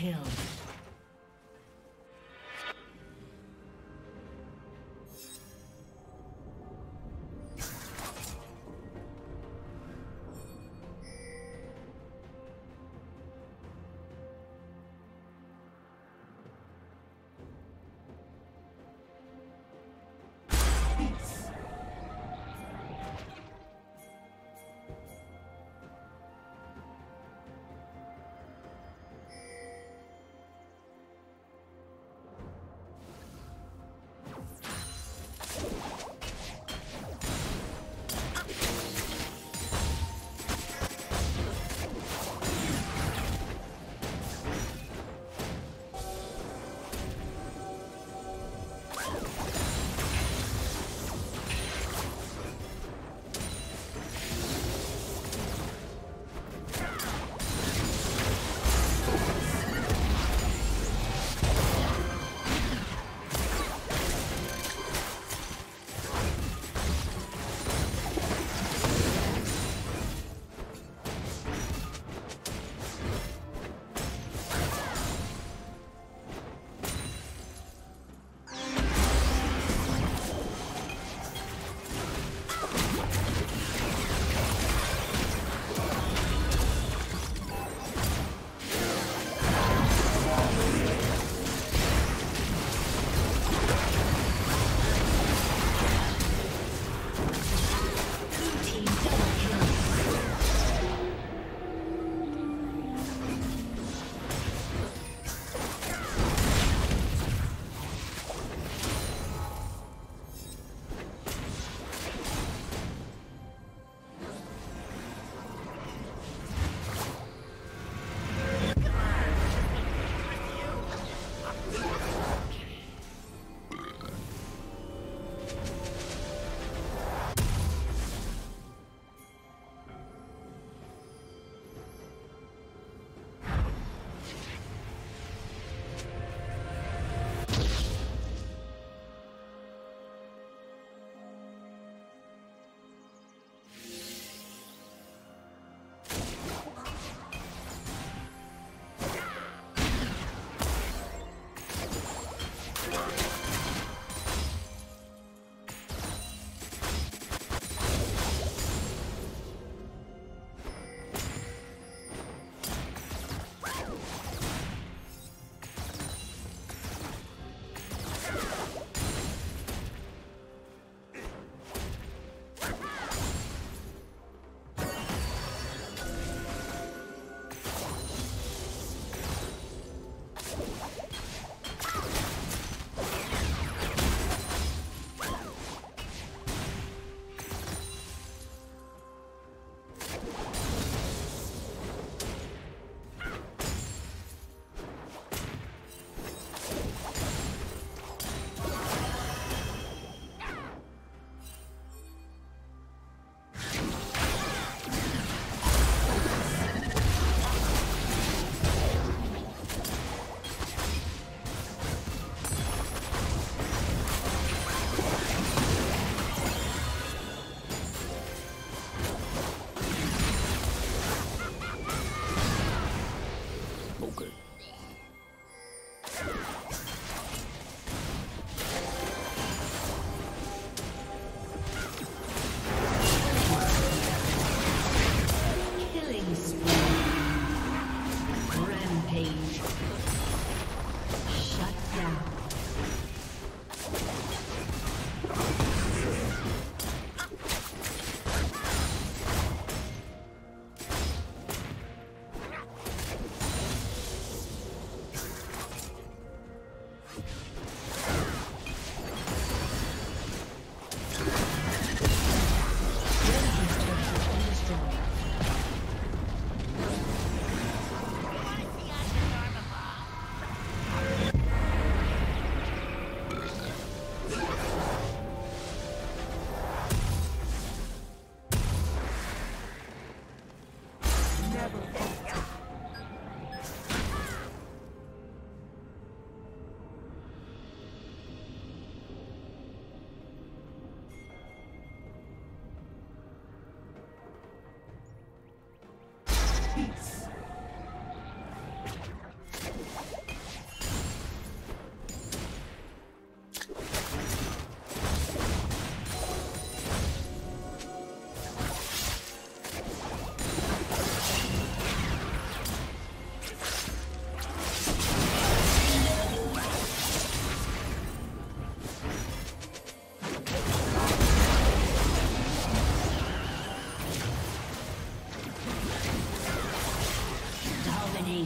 kill.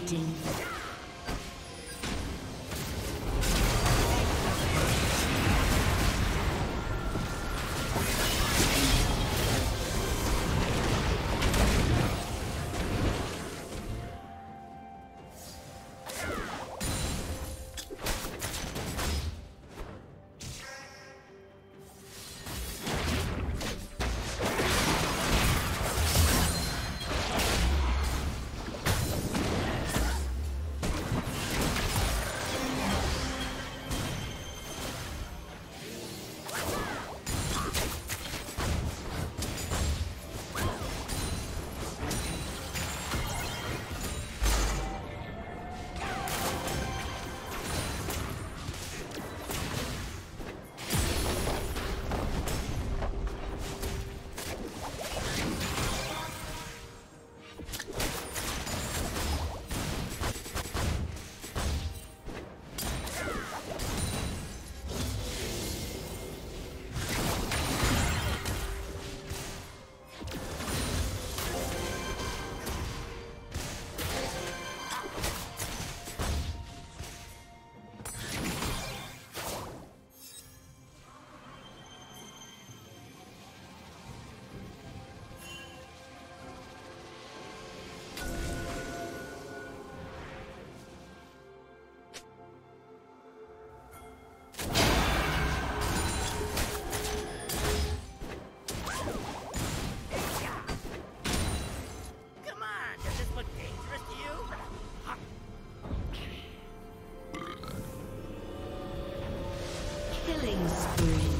Dominating. Killing spree.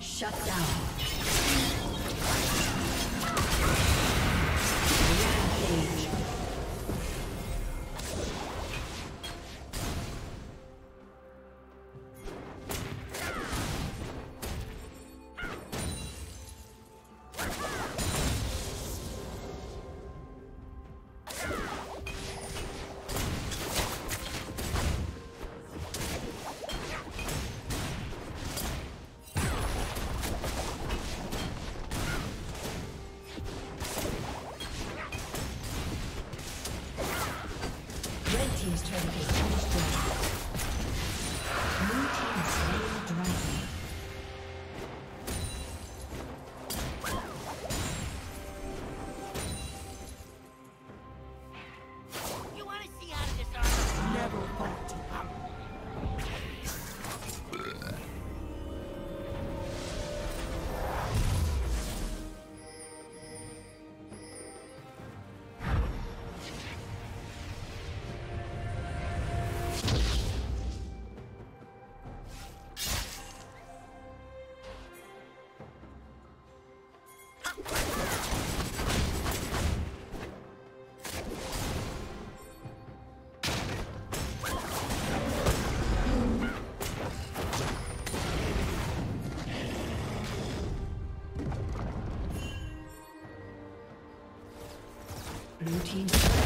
Shut down. Blue team destroyed.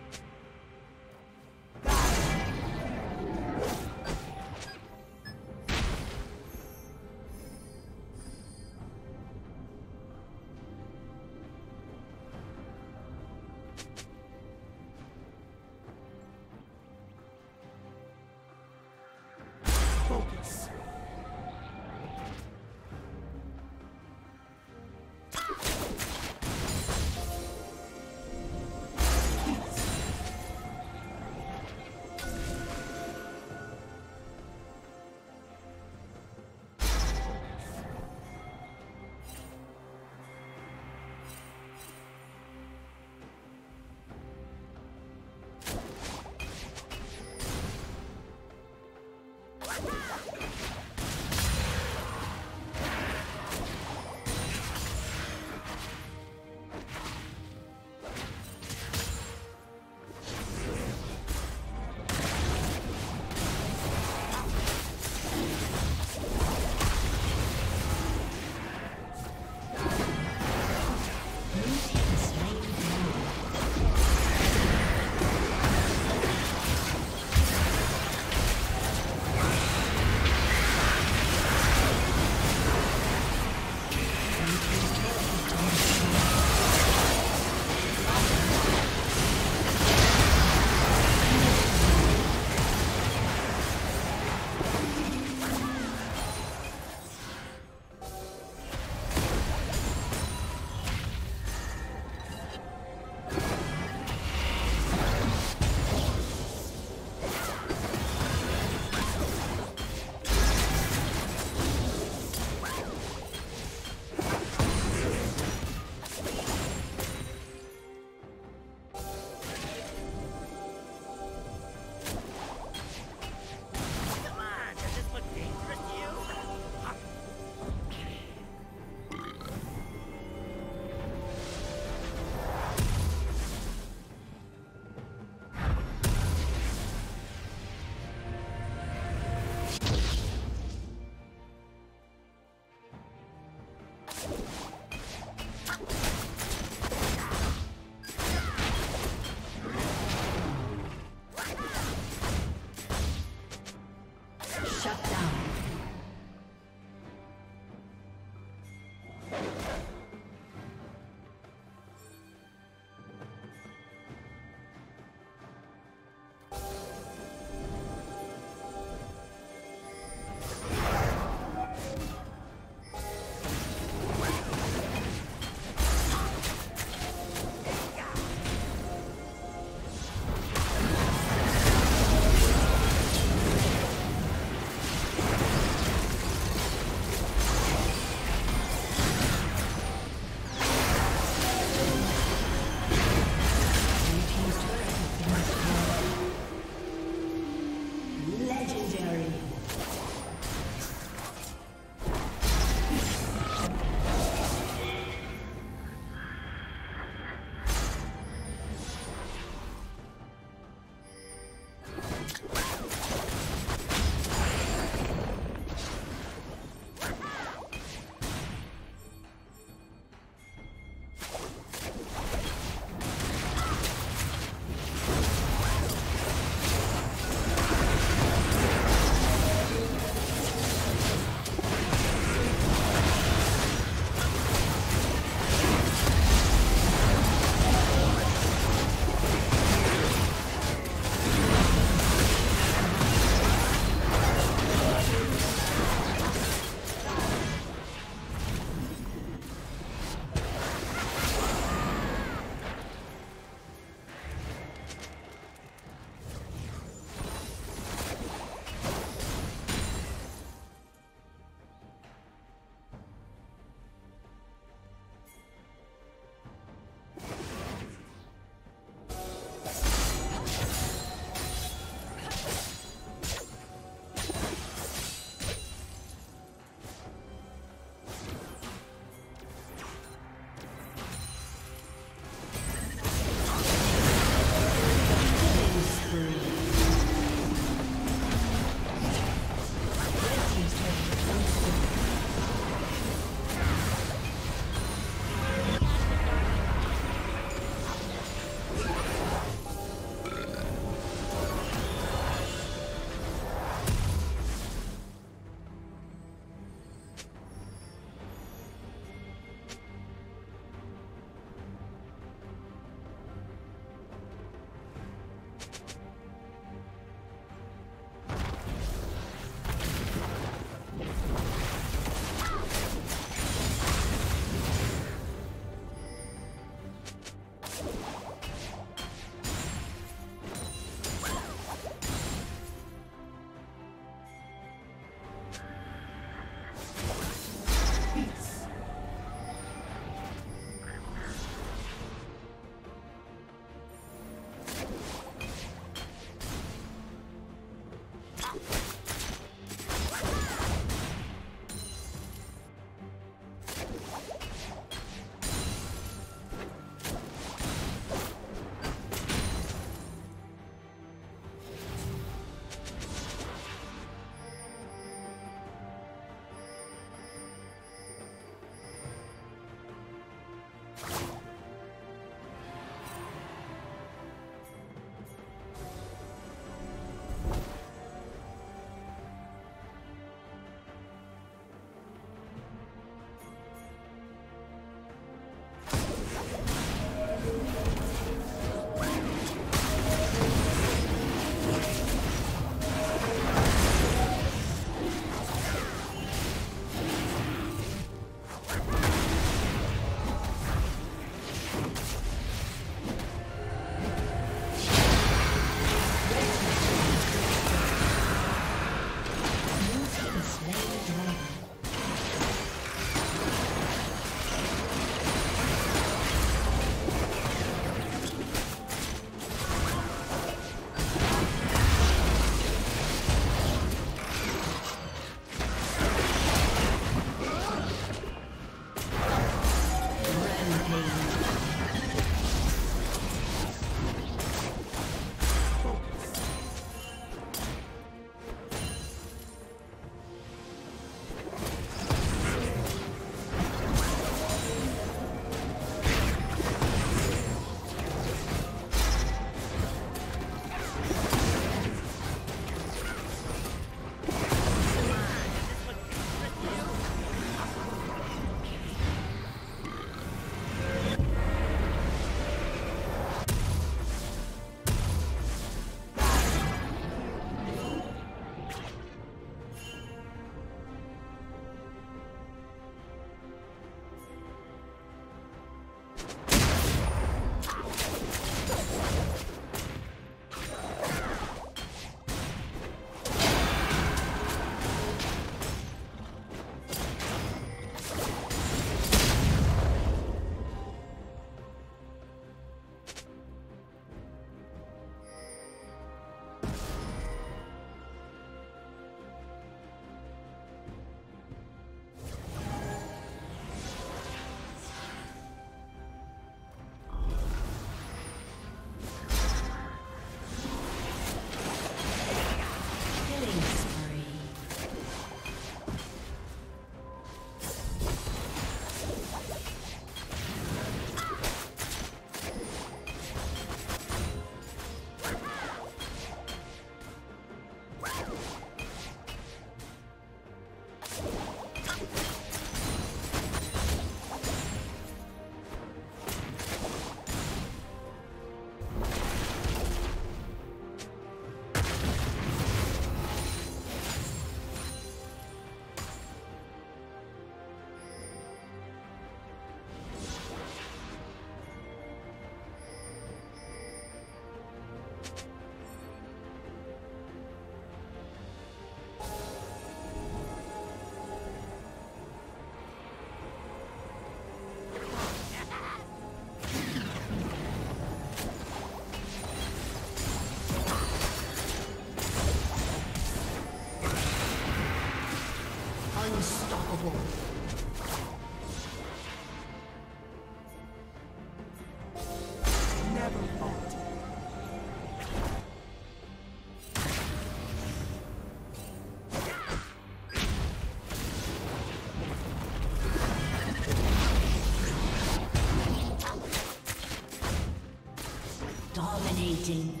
Dominating.